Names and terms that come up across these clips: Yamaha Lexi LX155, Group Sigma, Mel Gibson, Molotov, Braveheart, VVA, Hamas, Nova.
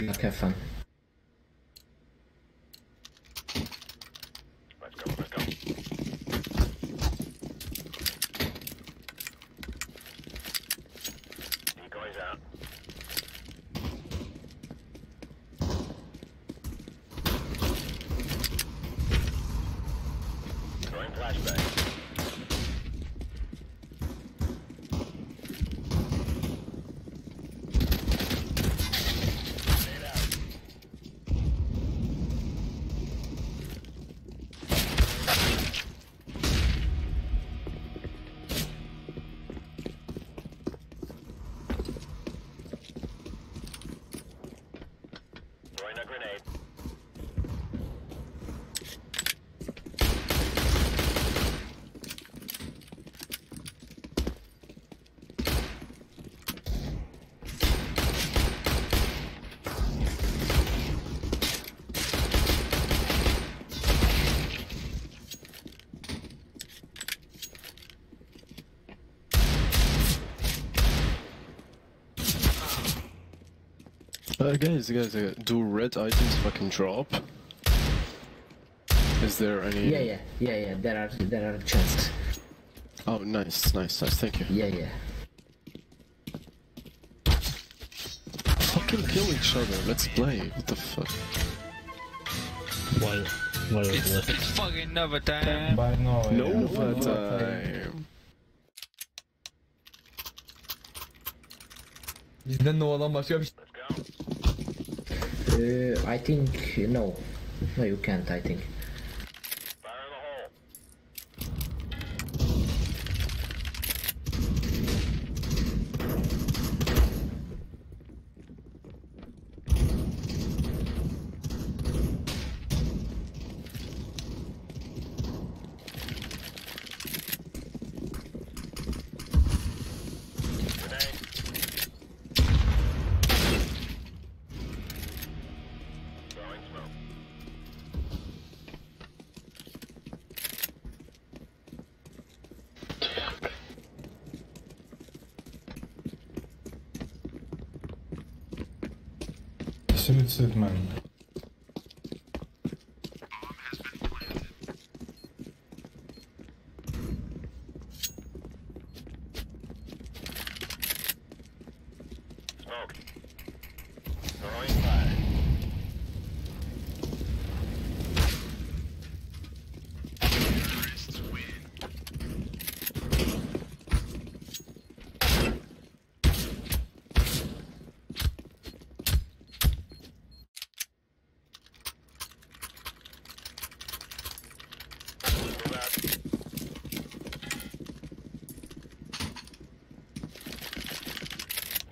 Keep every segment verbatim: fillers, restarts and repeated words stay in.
We're gonna have fun. Let's go, let's go. You guys out. Throwing flashbang. Uh, guys, guys, uh, do red items fucking drop? Is there any? Yeah, yeah, yeah, yeah. There are, there are chests. Oh, nice, nice, nice. Thank you. Yeah, yeah. Fucking kill each other. Let's play. What the fuck? What? What is it's, it's fucking Nova time. Nova, Nova time. time. Bizden Nova'dan başka bir şey. Uh, I think no, no, you can't. I think. Fire in the hole. Man. Smoke.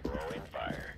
Throwing fire.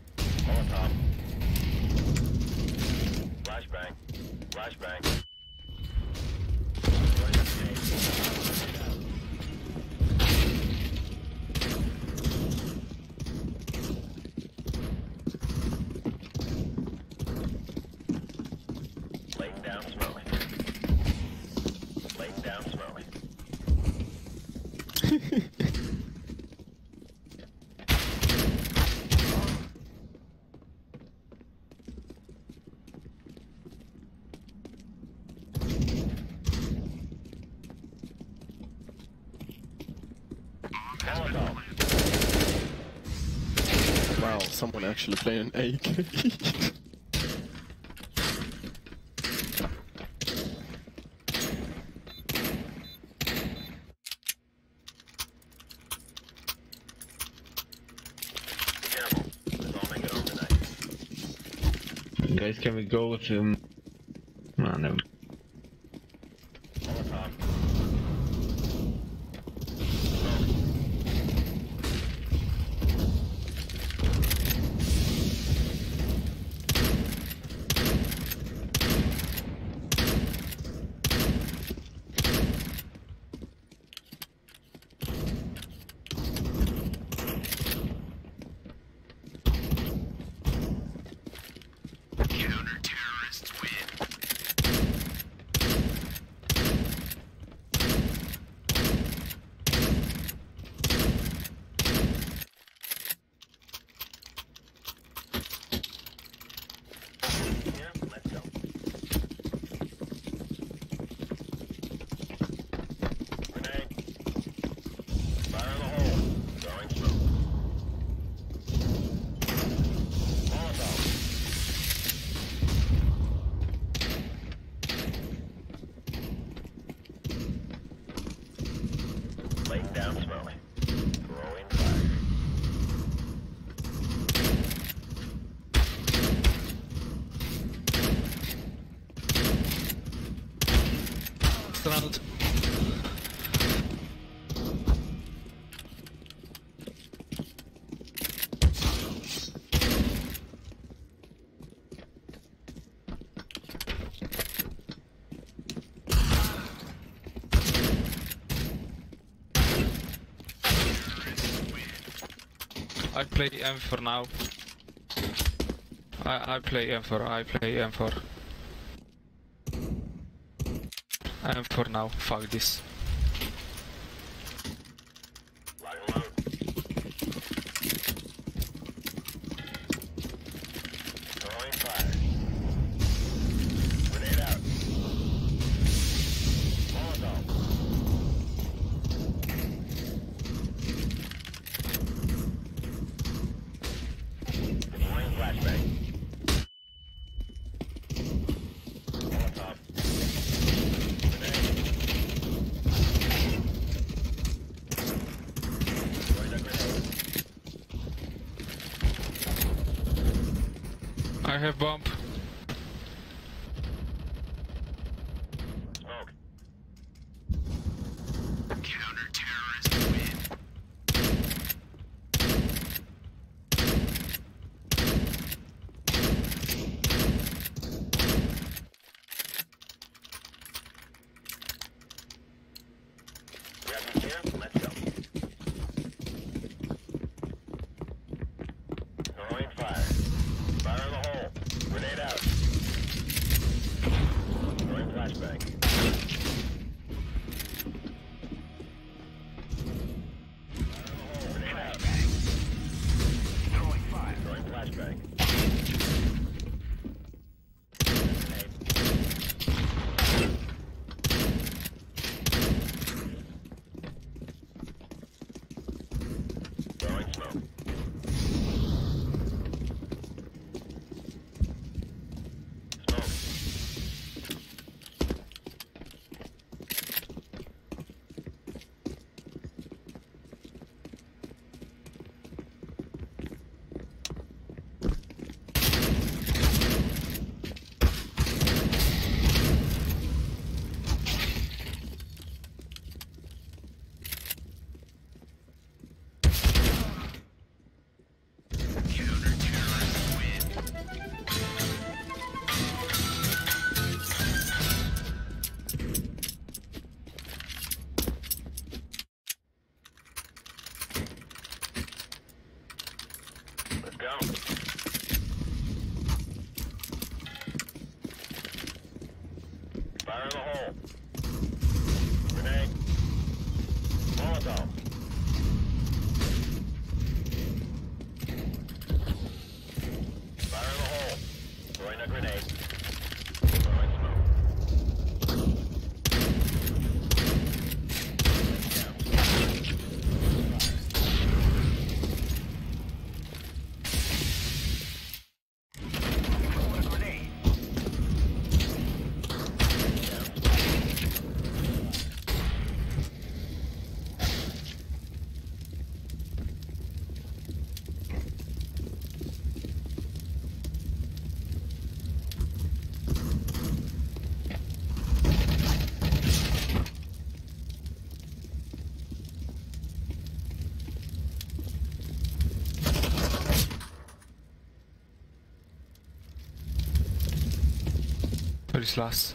Terrorists win. Wow, someone actually played an A K. Guys, can we go to... Oh, no. Counter terrorists win. I play M four now. I, I play M four, I play M four. M four now, fuck this. I have bump. Smoke. Counter-terrorist win. Grabbing here, let's go. Throwing fire. Fire in the hole. Grenade out. Throwing flashbang. Grenade out. Throwing fire. Throwing flashbang. Grenade. Throwing smoke. Go. Fire in the hole. Grenade. Molotov. Fire in the hole. Throwing a grenade. Throwing Police last.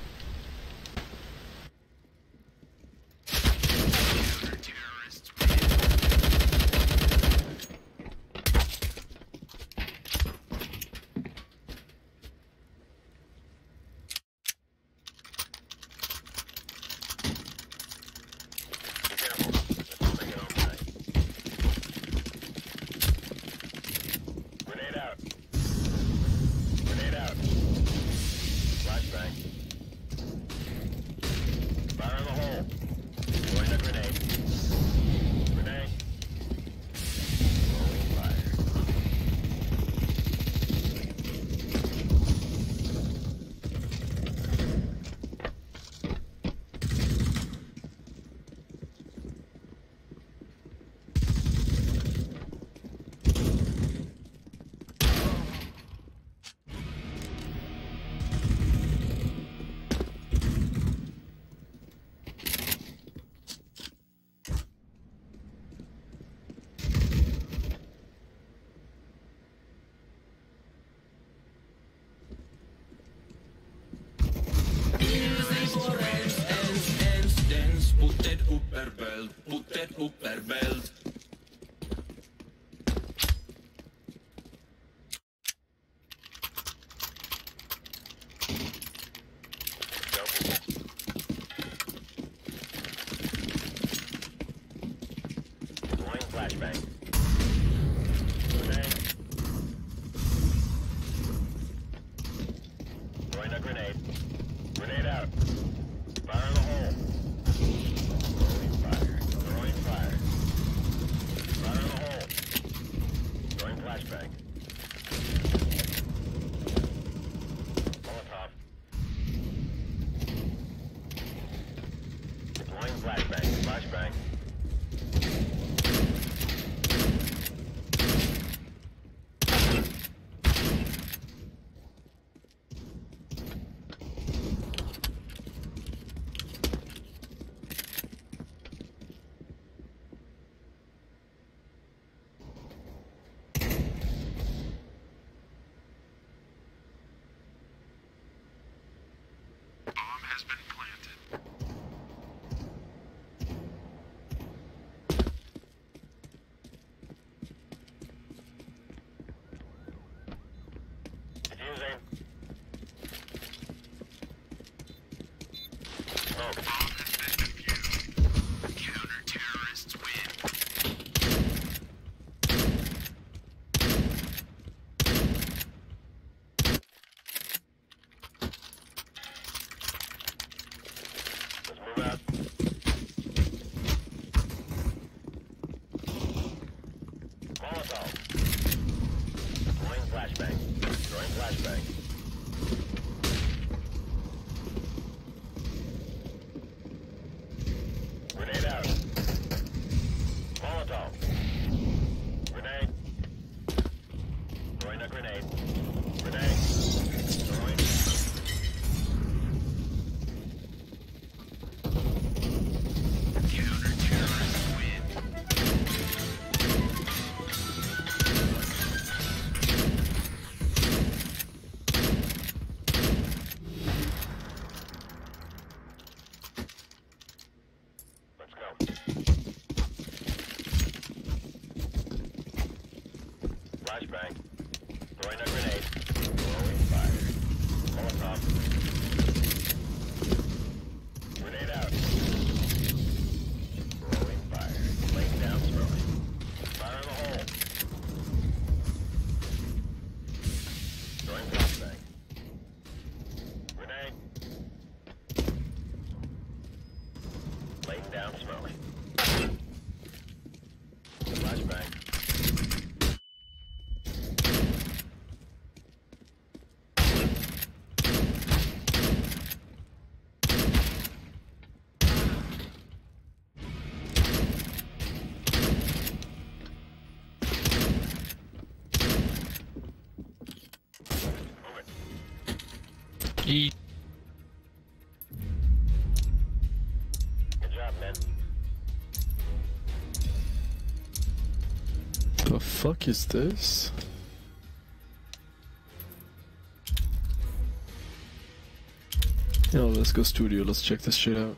Put that upper belt, put that upper belt. solved. Throwing flashbang. Throwing flashbang. Grenade out. Molotov. Grenade. Throwing a grenade. Grenade. Throwing. Flashbang. Throwing a grenade. Throwing fire. Molotov. Grenade out. Throwing fire. Laying down throwing. Fire in the hole. Throwing flashbang. Grenade. Laying down throwing. Flashbang. Good job, man. The fuck is this? Yo, let's go studio, let's check this shit out.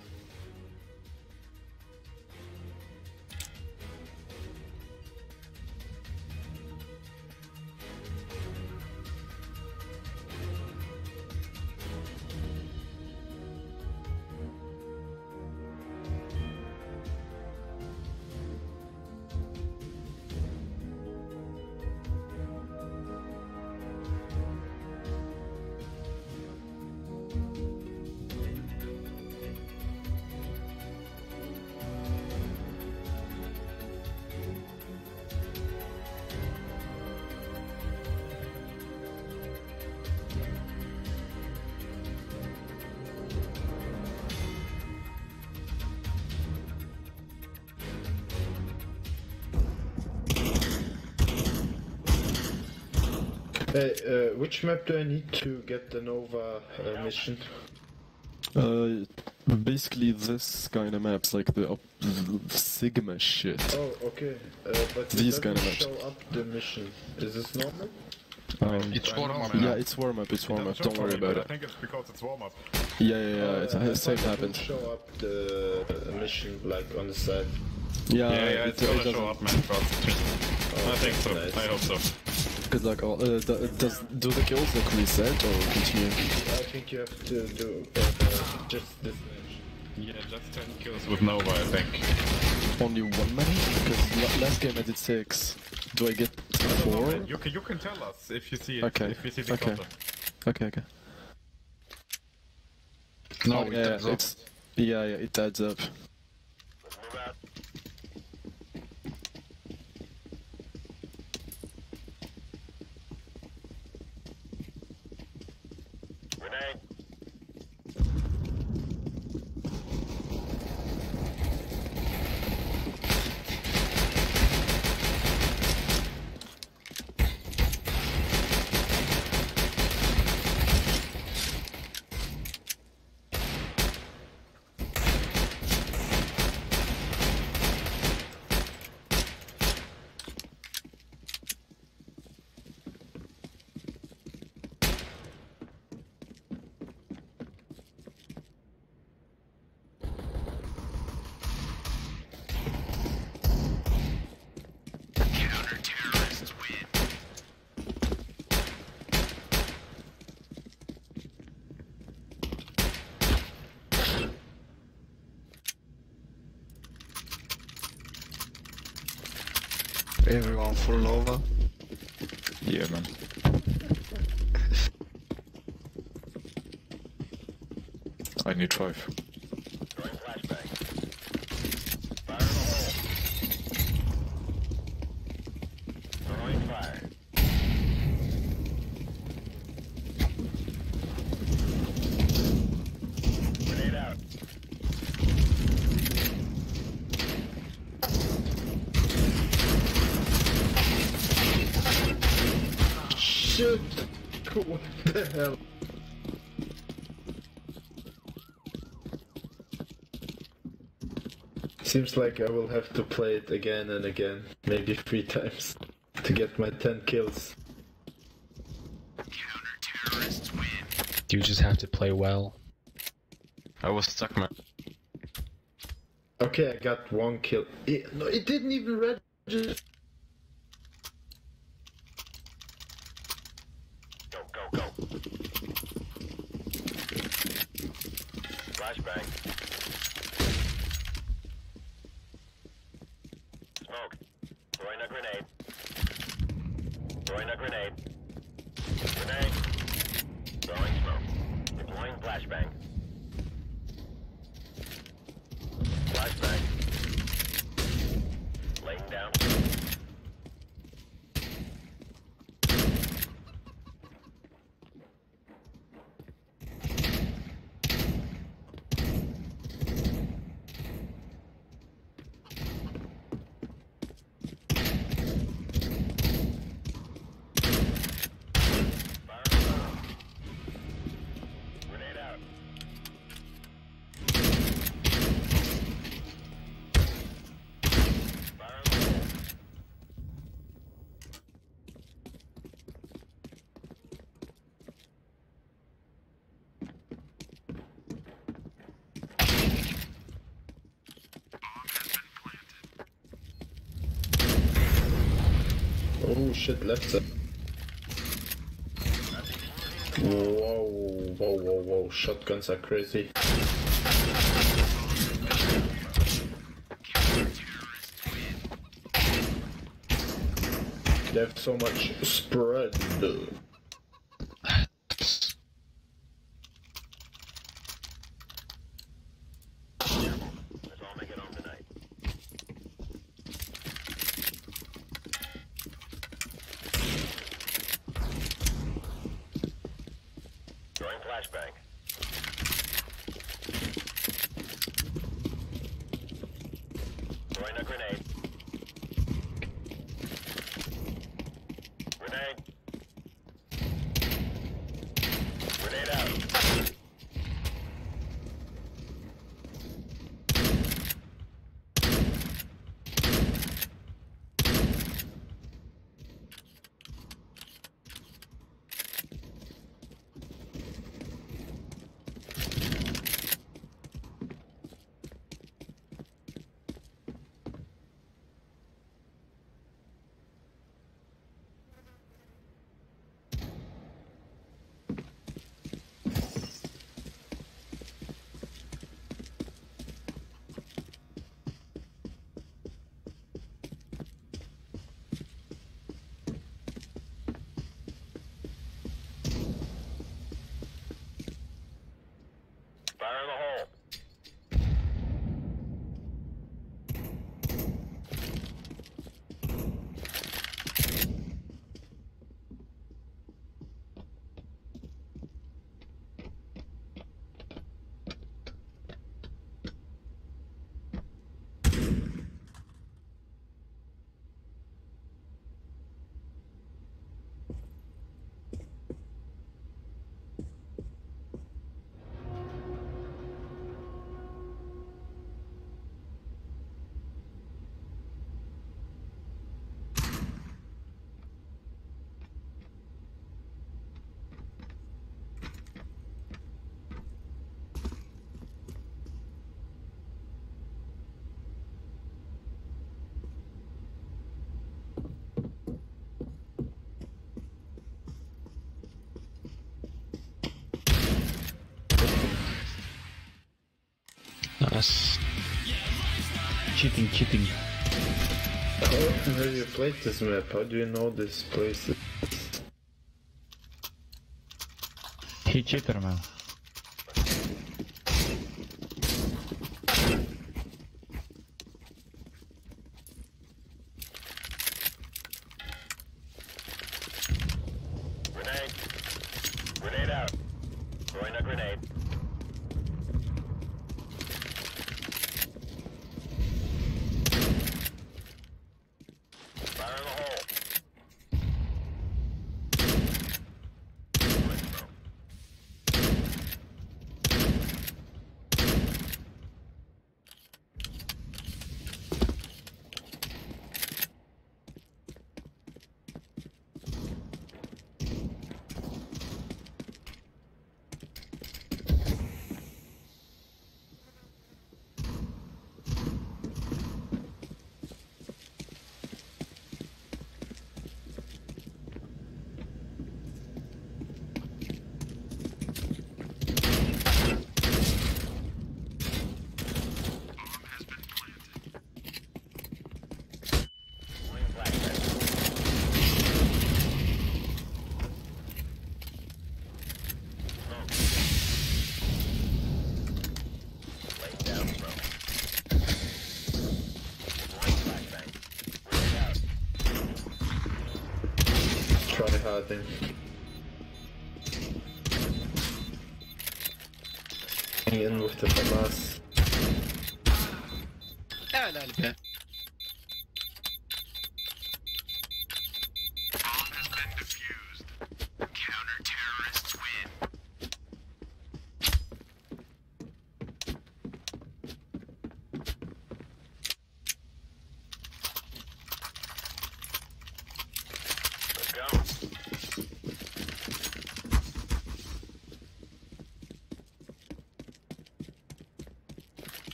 Hey, uh, which map do I need to get the Nova uh, mission? Uh, basically this kind of maps, like the op Sigma shit. Oh, okay. Uh, but these kind of maps show up the mission. Is this normal? Um, it's warm up. Yeah, it's warm up. It's warm up. Don't worry about it. I think it's because it's warm up. Yeah, yeah, yeah. It's, uh, same happened. Show up the mission like on the side. Yeah, yeah, yeah it's it, gonna it show up, man. Oh, I think so. Nice. I hope so. Good luck. All, uh, does do the kills look reset or continue? I think you have to do uh, just this match. Yeah, just ten kills with Nova, I think. Only one match? Because last game I did six. Do I get four? I you can you can tell us if you see it. Okay. If you see the okay. Counter. Okay. Okay. No, oh, it yeah, adds it's, up. Yeah, yeah, it adds up. Everyone for Nova? Yeah, man. I need five. Throwing flashbang. Fire in the hole. shit! What the hell? Seems like I will have to play it again and again, maybe three times, to get my ten kills. Counter-terrorists win. You just have to play well. I was stuck, man. Okay, I got one kill. It, no, it didn't even register. Go, go, go. Flashbang. Smoke. Throwing a grenade. Throwing a grenade. Grenade. Throwing smoke. Deploying flashbang. Flashbang. Laying down. Oh shit, left side. Whoa, whoa, whoa, whoa, shotguns are crazy. They have so much spread. Nice. Cheating, cheating. How often have you played this map? How do you know this place? He cheater, man. Grenade. Grenade out. Throwing a grenade. try hard then. In with the Hamas. لا لا لا.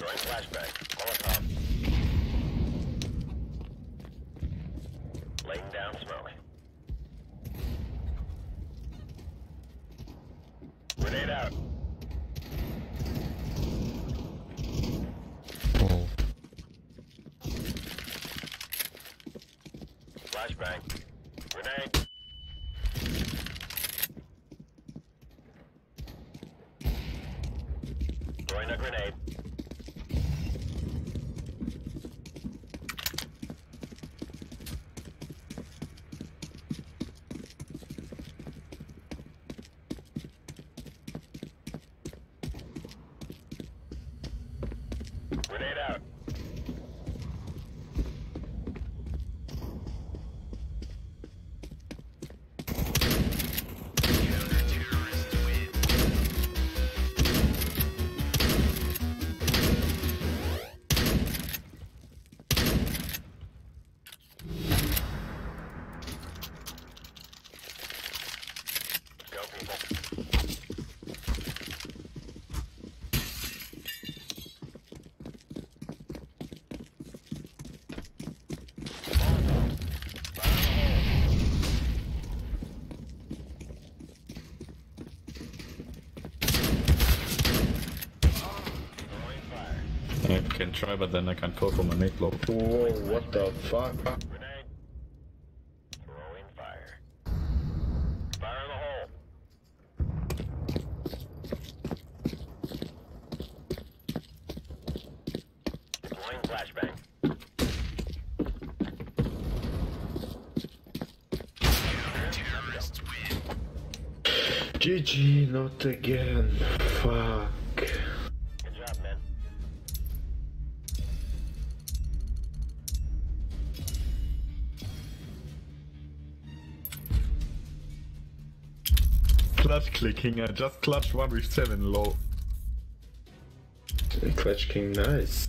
Flashbang. Flashback. Molotov. Laying down smoke. Grenade out. Oh. Flashback. Grenade. Throwing a grenade. I can try, but then I can't call for my mate block. Whoa, what the fuck? Grenade. Throwing fire. G G, not again. Fuck. Good job, man. Clutch clicking, I just clutched one with seven low. Clutch king, nice.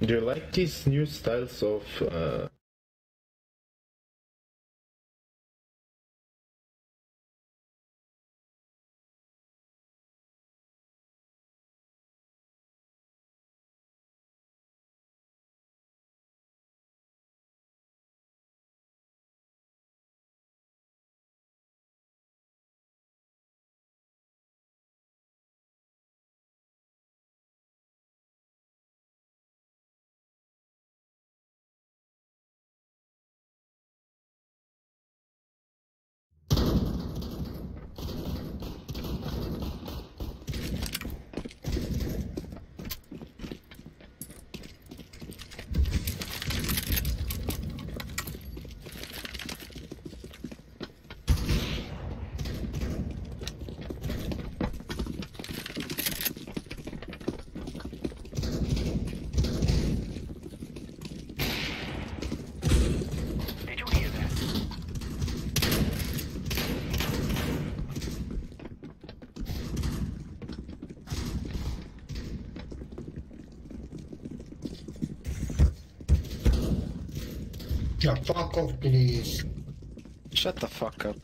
Do you like these new styles of uh Yeah, fuck off, please. Shut the fuck up.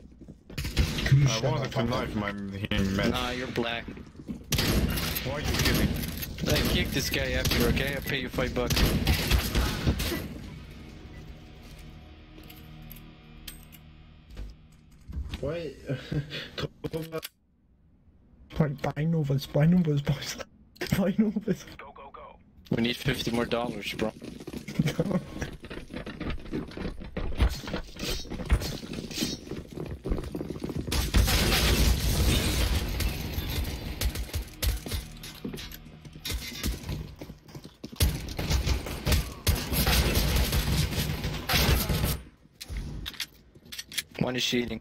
You I wanted to knife my hearing man. Nah, you're black. Why are you kidding? I kick this guy after, okay? I'll pay you five bucks. Why? Buy Novas, buy Novas, boys. Buy Novas. Go, go, go. We need fifty more dollars, bro. One is shielding.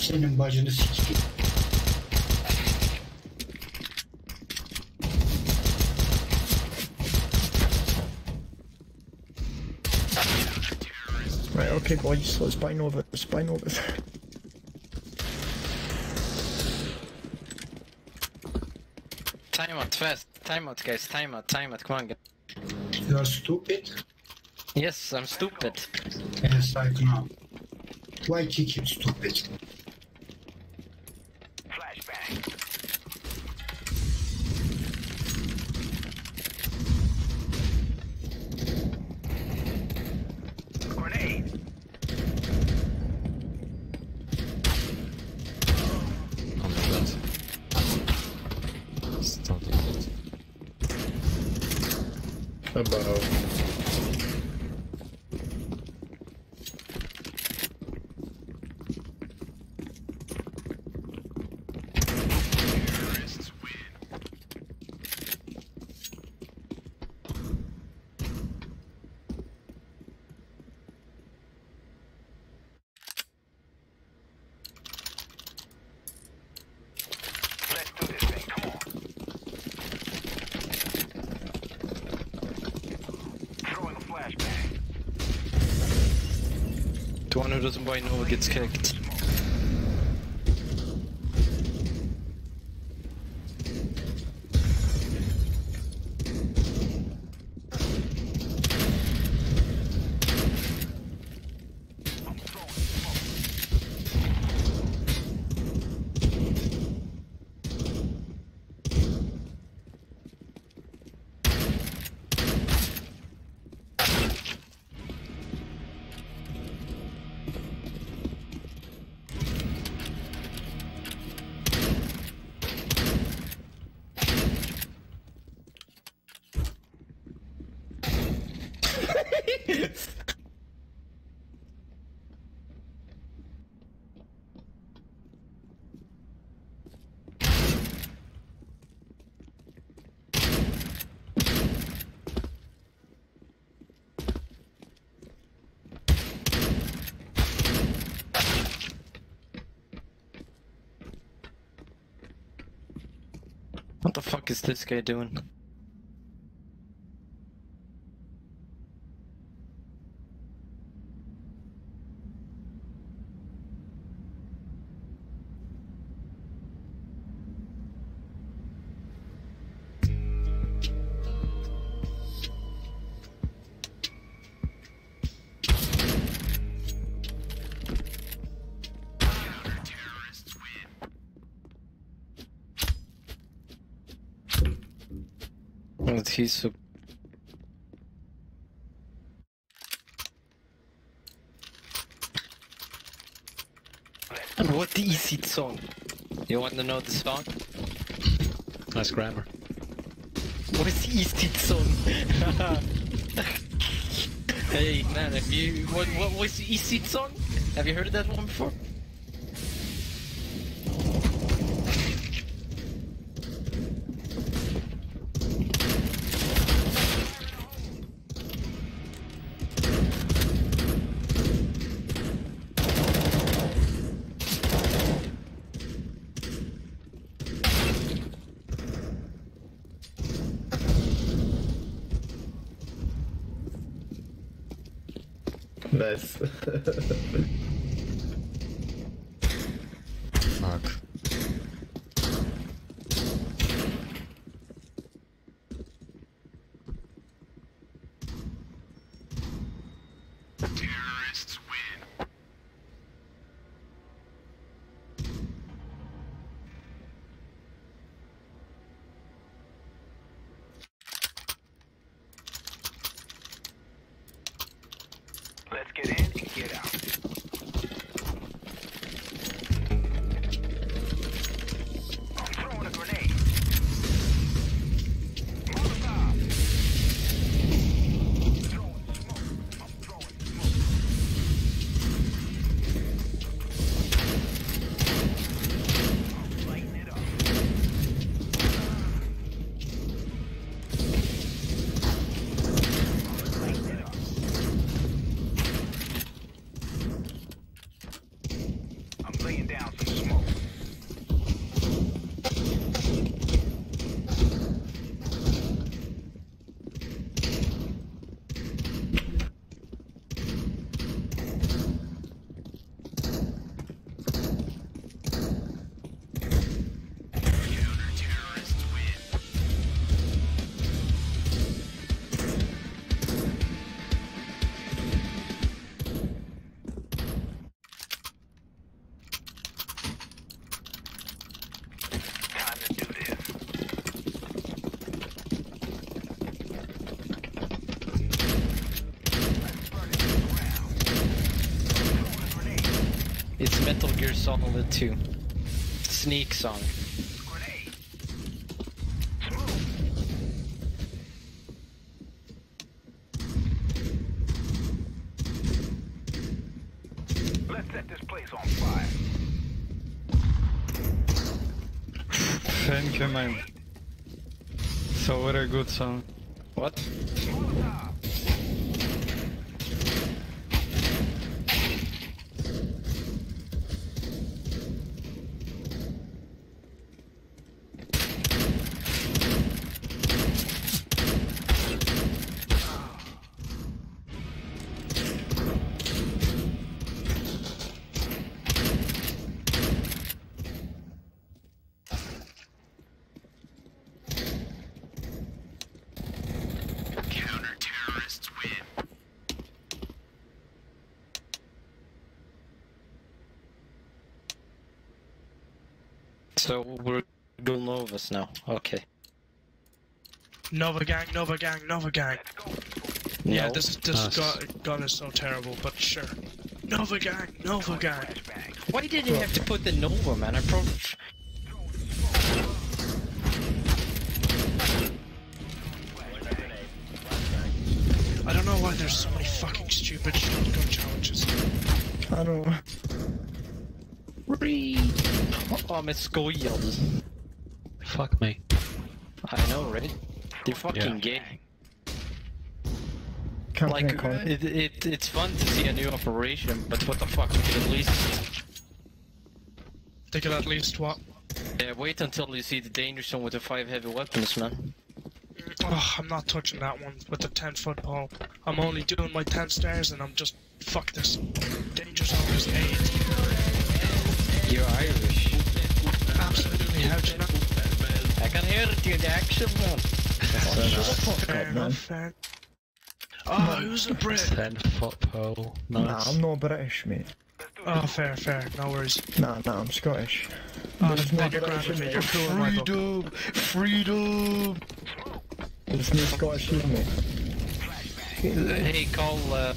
Senin bacını sikeyim. Right, okay boys, let's buy Nova, let's buy Nova. Time out fast, time out guys, time out, time out, come on guys. You are stupid? Yes, I'm stupid. Yes, I know. Why kick you, stupid? Flashback. Grenade. Oh my god. Stop it. About. The one who doesn't buy Nova gets kicked. What the fuck is this guy doing? He's so... And what is it song? You want to know the song? Nice grammar. What is it song? Hey man, have you... What, what was is it song? Have you heard of that one before? Nice. Fuck. Terrorists win. Let's get in and get out. I'm throwing a grenade. Molotov. Throwing smoke. I'm throwing smoke. I'm lighting it up. I'm lighting it up. Laying down some smoke. It's Metal Gear Solid two. Sneak song. Grenade. Smoke. Let's set this place on fire. Thank you, man. So what a good song. What? Molotov. So we're doing Novas now, okay. Nova gang, Nova gang, Nova gang. No. Yeah, this this gun, gun is so terrible, but sure. Nova gang, Nova gang. Why did you have to put the Nova, man? I probably... I don't know why there's so many fucking stupid shotgun challenges. I don't know. Reed. Oh, I'm at school yells. Fuck me. I know, right? They're fucking yeah. Gay. Can't like, it, it, it's fun to see a new operation, but what the fuck, we could at least... They could at least what? Yeah, wait until you see the dangerous one with the five heavy weapons, man. Oh, I'm not touching that one with the ten foot pole. I'm only doing my ten stairs and I'm just... Fuck this. Dangerous one is eight. You're Irish. Absolutely, how'd you know? I can hear it in the action, man. Oh, fair enough. Oh, who's a Brit? ten foot pole. Nice. Nah, I'm not British, mate. Oh, fair, fair. No worries. Nah, nah, I'm Scottish. Oh, there's no British in freedom! Freedom! There's no Scottish in me. Hey, call, uh...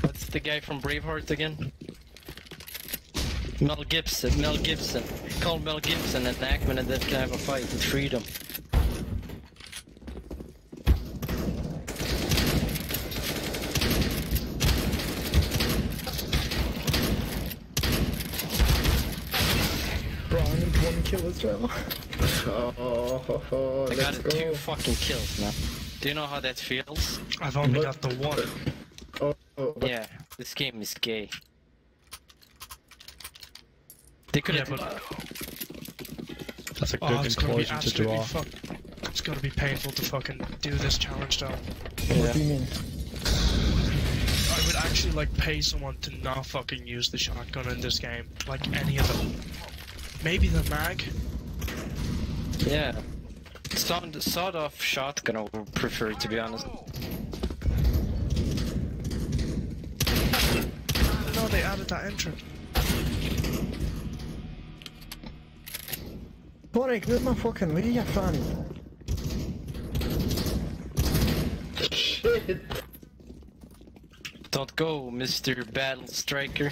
what's the guy from Braveheart again? Mel Gibson, Mel Gibson. Call Mel Gibson an enactment and that can have a fight with freedom. Bro, I need one kill as well. Oh, oh, oh, I got go. two fucking kills now. Do you know how that feels? I've only but, got the one. Oh, oh, yeah, this game is gay. They could yeah, have but... That's a good oh, conclusion to do all. Fuck... It's gonna be painful to fucking do this challenge though. Yeah. What do you mean? I would actually like pay someone to not fucking use the shotgun in this game. Like any of them. Maybe the mag? Yeah. Sawed, sawed off shotgun I would prefer to be honest. I don't know they added that entrance. Boric, where's my fucking lead, you fanny? Shit! Don't go, Mister Battle Striker.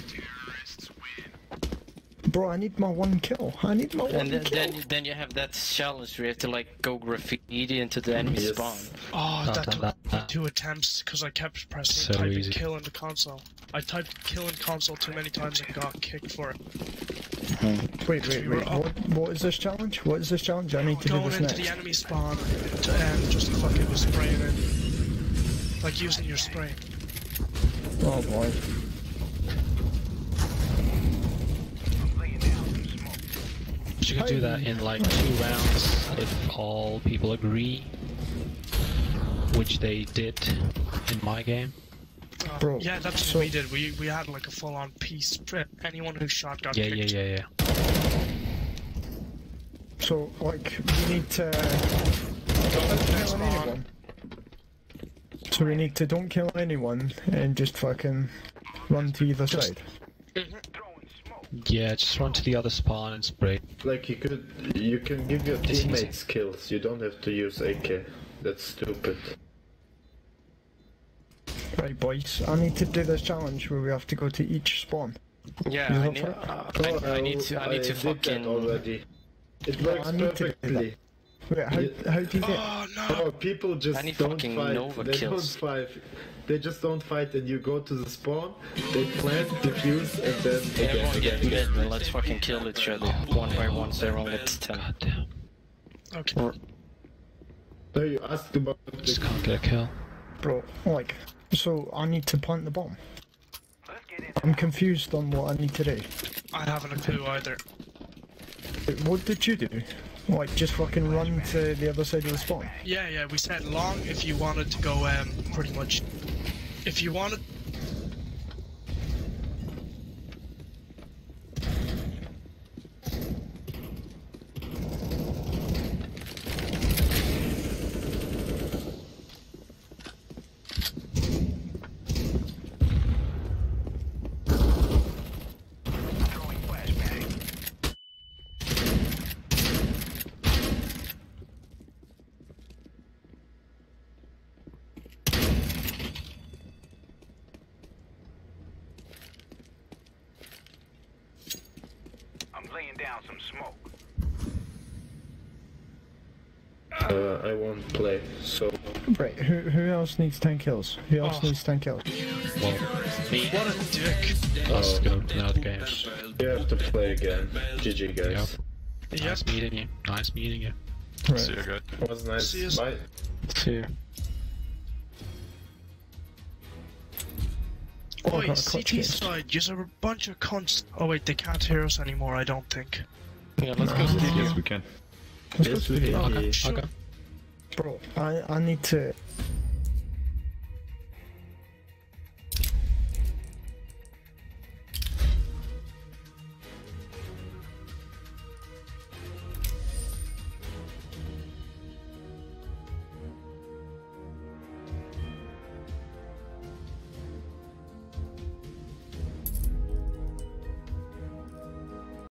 Bro, I need my one kill. I need my and one then, kill. Then, then you have that challenge where you have to like go graffiti into the enemy yes. spawn. Oh, that, that took that, that. two attempts because I kept pressing so typing easy. kill in the console. I typed kill in console too many times and got kicked for it. Mm. Wait, wait, wait, what, what is this challenge? What is this challenge? I need to do this next. Going into the enemy spawn and just fucking was spraying it. Like using your spray. Oh boy. You can do that in like two rounds if all people agree. Which they did in my game. Uh, Bro, yeah, that's so what we did. We we had like a full-on peace trip. Anyone who shot got yeah, kicked. Yeah, yeah, yeah. So like we need to don't kill anyone. So we need to don't kill anyone and just fucking run to either just... side. Yeah, just run to the other spawn and spray. Like you could, you can give your teammates kills. You don't have to use A K. That's stupid. Right boys, I need to do this challenge where we have to go to each spawn. Yeah, I need, uh, oh, I, I need to, I need I to fucking... already. It works oh, I need perfectly. To Wait, how, yeah. how do you get... Oh no! Oh, people just don't fight. Nova they kills. don't fight. They just don't fight and you go to the spawn, they plant, defuse, and then... Yeah, everyone get mid and let's fucking kill each other. One by one, so everyone gets ten. God damn. Okay. Or... No, you asked about... Just can't get a kill. Bro, like... So, I need to plant the bomb. I'm confused on what I need to do. I haven't a clue either. What did you do? Like, just fucking run to the other side of the spawn? Yeah, yeah, we said long if you wanted to go, um, pretty much... If you wanted... down some smoke. Uh, I won't play, so... Right, who, who else needs ten kills? Who else oh. needs ten kills? Well, what a dick! Let's go to another game. You have to play again. G G, guys. Yep. Nice yep. meeting you. Nice meeting you. Right. See you guys. It was nice. See you. Bye. See you. Oh, Oi, C T side, you're a bunch of cons. Oh wait, they can't hear us anymore, I don't think. Yeah, let's no. go C T. Yes, we can. Let's yes, go we can. Okay. Okay. Bro, I, I need to